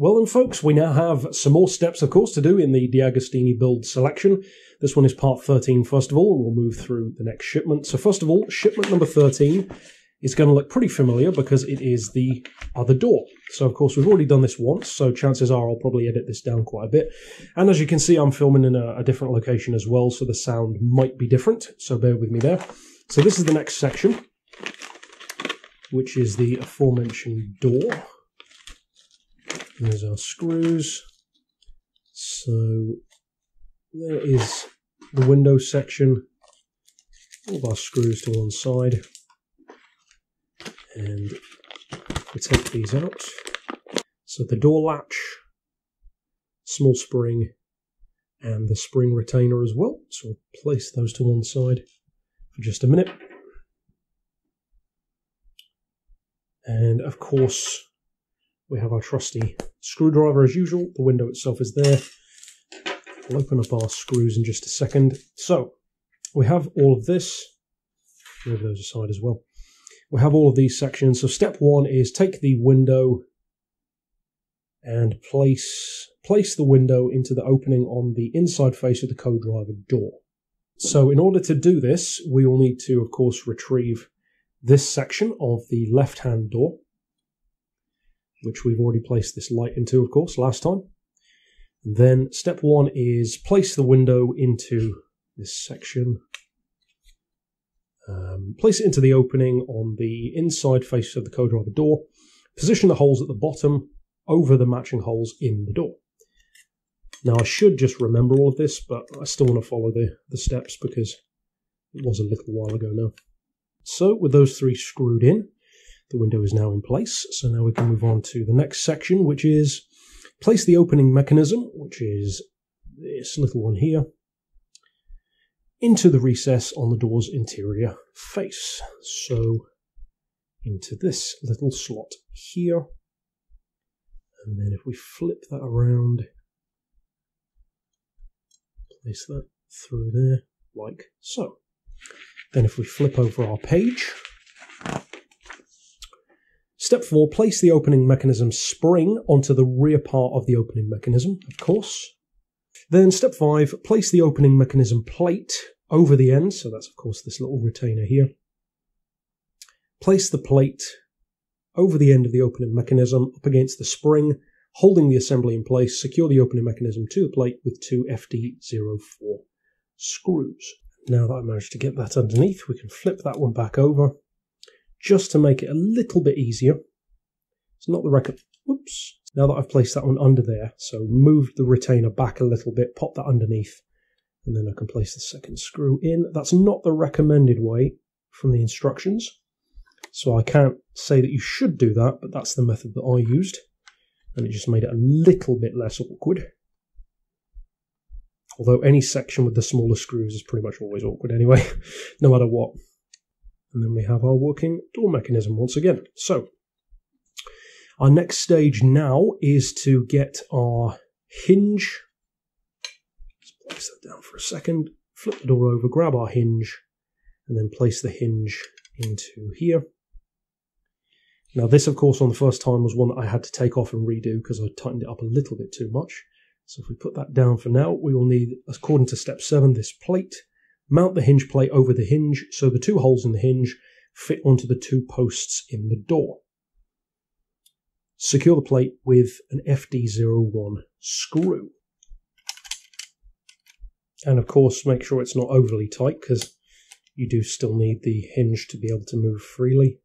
Well then folks, we now have some more steps of course to do in the DeAgostini build selection. This one is part 13 first of all, and we'll move through the next shipment. So first of all, shipment number 13 is going to look pretty familiar because it is the other door. So of course we've already done this once, so chances are I'll probably edit this down quite a bit. And as you can see, I'm filming in a different location as well, so the sound might be different, so bear with me there. So this is the next section, which is the aforementioned door. There's our screws. So there is the window section. All of our screws to one side. And we take these out. So the door latch, small spring, and the spring retainer as well. So we'll place those to one side for just a minute. And of course, we have our trusty screwdriver as usual. The window itself is there. We'll open up our screws in just a second. So we have all of this. Move those aside as well. We have all of these sections. So step one is take the window and place the window into the opening on the inside face of the co-driver door. So in order to do this, we will need to, of course, retrieve this section of the left-hand door, which we've already placed this light into, of course, last time. And then step one is place the window into this section. Place it into the opening on the inside face of the co-driver door. Position the holes at the bottom over the matching holes in the door. Now, I should just remember all of this, but I still want to follow the steps because it was a little while ago now. So, with those three screwed in, the window is now in place, so now we can move on to the next section, which is place the opening mechanism, which is this little one here, into the recess on the door's interior face. So into this little slot here, and then if we flip that around, place that through there, like so. Then if we flip over our page, step four, place the opening mechanism spring onto the rear part of the opening mechanism, of course. Then step five, place the opening mechanism plate over the end. So that's, of course, this little retainer here. Place the plate over the end of the opening mechanism up against the spring, holding the assembly in place. Secure the opening mechanism to the plate with two FD04 screws. Now that I managed to get that underneath, we can flip that one back over. Just to make it a little bit easier. It's not the record. Whoops. Now that I've placed that one under there, so moved the retainer back a little bit, pop that underneath, and then I can place the second screw in. That's not the recommended way from the instructions, so I can't say that you should do that, but that's the method that I used, and it just made it a little bit less awkward. Although any section with the smaller screws is pretty much always awkward anyway, no matter what. And then we have our working door mechanism once again. So, our next stage now is to get our hinge. Let's place that down for a second. Flip the door over, grab our hinge, and then place the hinge into here. Now this, of course, on the first time was one that I had to take off and redo because I tightened it up a little bit too much. So if we put that down for now, we will need, according to step 7, this plate. Mount the hinge plate over the hinge so the two holes in the hinge fit onto the two posts in the door. Secure the plate with an FD01 screw. And of course, make sure it's not overly tight because you do still need the hinge to be able to move freely.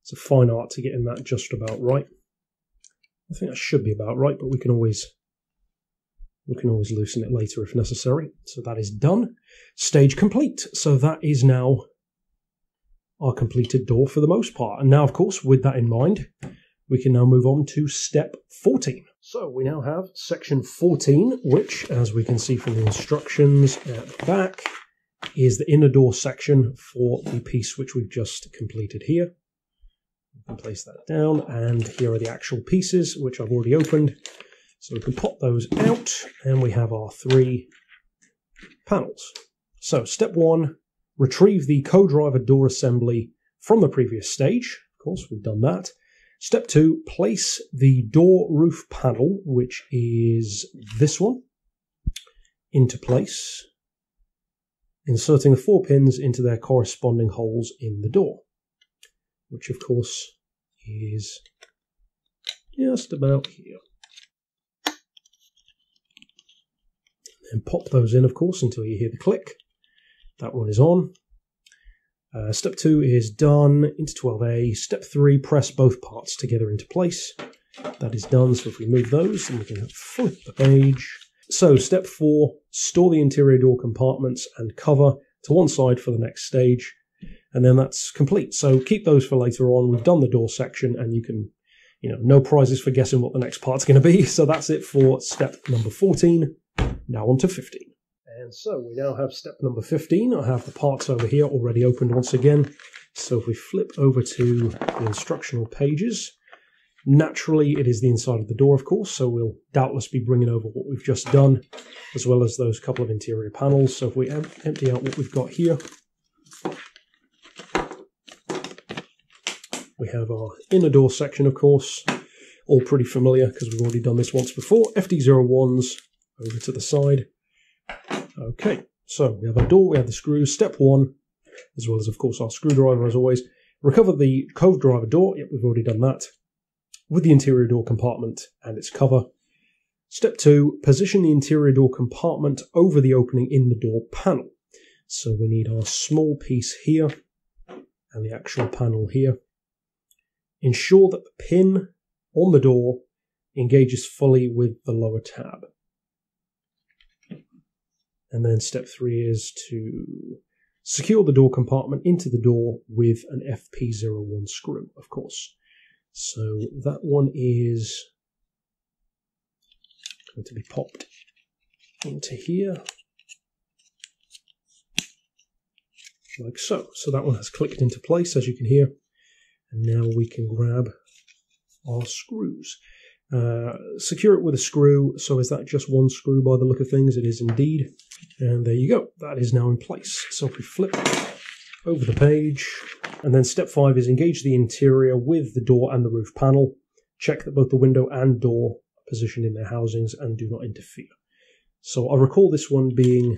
It's a fine art to getting that just about right. I think that should be about right, but we can always loosen it later if necessary. So that is done. Stage complete. So that is now our completed door for the most part. And now, of course, with that in mind, we can now move on to step 14. So we now have section 14, which, as we can see from the instructions at the back, is the inner door section for the piece which we've just completed here. We can place that down, and here are the actual pieces, which I've already opened. So we can pop those out, and we have our three panels. So step one, retrieve the co-driver door assembly from the previous stage. Of course, we've done that. Step two, place the door roof panel, which is this one, into place, inserting the 4 pins into their corresponding holes in the door, which of course is just about here. And pop those in, of course, until you hear the click. That one is on. Step 2 is done, into 12A. Step 3, press both parts together into place. That is done, so if we move those, then we can flip the page. So step 4, store the interior door compartments and cover to one side for the next stage. And then that's complete. So keep those for later on. We've done the door section, and you can, you know, no prizes for guessing what the next part's going to be. So that's it for step number 14. Now on to 15. And so we now have step number 15. I have the parts over here already opened once again. So if we flip over to the instructional pages, naturally it is the inside of the door, of course, so we'll doubtless be bringing over what we've just done, as well as those couple of interior panels. So if we empty out what we've got here, we have our inner door section, of course, all pretty familiar because we've already done this once before. FD01s over to the side. Okay, so we have our door, we have the screws. Step 1, as well as, of course, our screwdriver, as always. Recover the cove driver door. Yep, we've already done that. With the interior door compartment and its cover. Step 2, position the interior door compartment over the opening in the door panel. So we need our small piece here and the actual panel here. Ensure that the pin on the door engages fully with the lower tab. And then step 3 is to secure the door compartment into the door with an FP01 screw, of course. So that one is going to be popped into here, like so. So that one has clicked into place, as you can hear. And now we can grab our screws. Secure it with a screw. So is that just one screw by the look of things? It is indeed. And there you go. That is now in place. So if we flip over the page, and then step 5 is engage the interior with the door and the roof panel. Check that both the window and door are positioned in their housings and do not interfere. So I recall this one being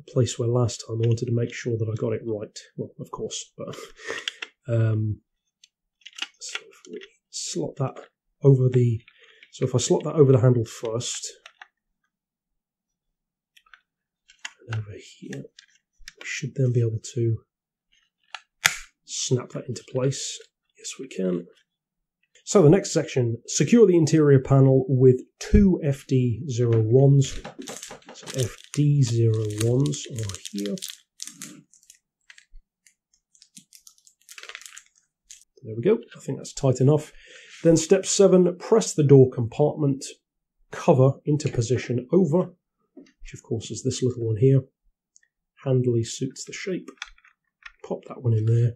a place where last time I wanted to make sure that I got it right. Well, of course, but so if we slot that over the, so if I slot that over the handle first, and over here, we should then be able to snap that into place. Yes, we can. So the next section, secure the interior panel with 2 FD01s. So FD01s are here. There we go. I think that's tight enough. Then step 7, press the door compartment cover into position over, which of course is this little one here. Handily suits the shape. Pop that one in there.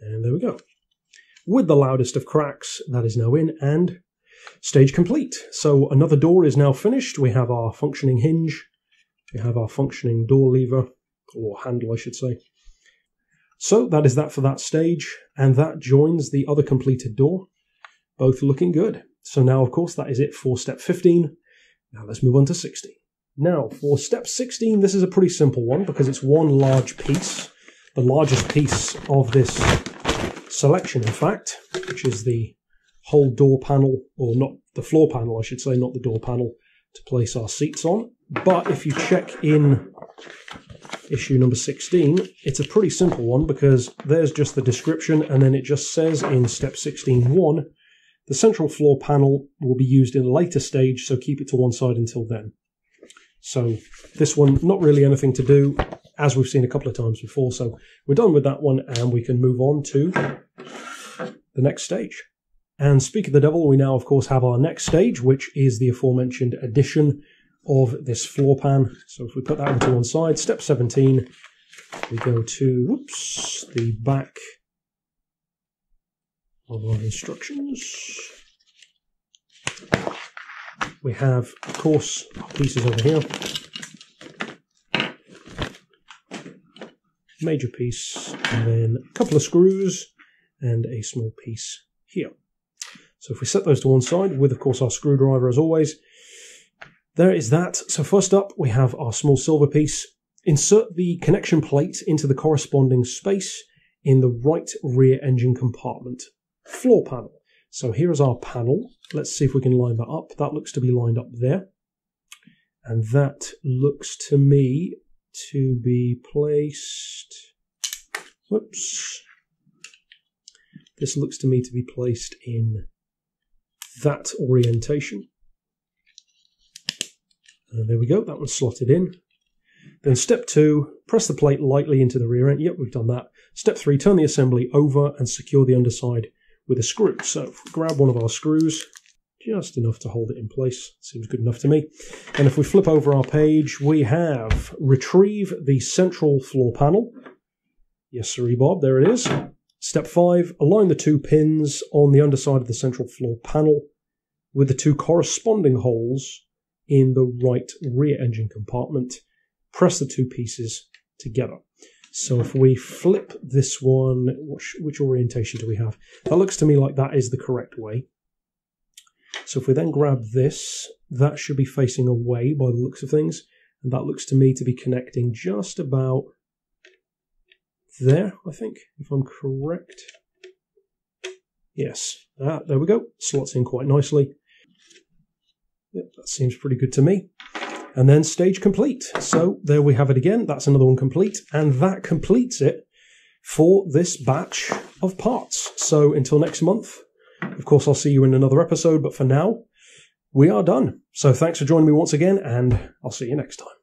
And there we go. With the loudest of cracks, that is now in, and stage complete. So another door is now finished. We have our functioning hinge. We have our functioning door lever, or handle I should say. So that is that for that stage, and that joins the other completed door, both looking good. So now, of course, that is it for step 15. Now let's move on to 16. Now for step 16, this is a pretty simple one because it's one large piece, the largest piece of this selection, in fact, which is the whole door panel, or not the floor panel, I should say, not the door panel, to place our seats on. But if you check in issue number 16, it's a pretty simple one because there's just the description, and then it just says in step 16.1, the central floor panel will be used in a later stage, so keep it to one side until then. So this one, not really anything to do, as we've seen a couple of times before, so we're done with that one, and we can move on to the next stage. And speak of the devil, we now, of course, have our next stage, which is the aforementioned addition of this floor pan. So if we put that one to one side, step 17, we go to, whoops, the back of our instructions. We have, of course, our pieces over here. Major piece, and then a couple of screws, and a small piece here. So if we set those to one side with, of course, our screwdriver as always, there is that. So first up, we have our small silver piece. Insert the connection plate into the corresponding space in the right rear engine compartment floor panel. So here is our panel. Let's see if we can line that up. That looks to be lined up there. And that looks to me to be placed... Whoops. This looks to me to be placed in that orientation. There we go. That one's slotted in. Then step 2, press the plate lightly into the rear end. Yep, we've done that. Step 3, turn the assembly over and secure the underside with a screw. So grab one of our screws, just enough to hold it in place. Seems good enough to me. And if we flip over our page, we have retrieve the central floor panel. Yes, sirree, Bob, there it is. Step 5, align the 2 pins on the underside of the central floor panel with the 2 corresponding holes in the right rear engine compartment. Press the 2 pieces together. So if we flip this one, which orientation do we have? That looks to me like that is the correct way. So if we then grab this, that should be facing away by the looks of things. And that looks to me to be connecting just about there, I think, if I'm correct. Yes, there we go. Slots in quite nicely. Yep, that seems pretty good to me. And then stage complete. So there we have it again. That's another one complete. And that completes it for this batch of parts. So until next month, of course, I'll see you in another episode. But for now, we are done. So thanks for joining me once again, and I'll see you next time.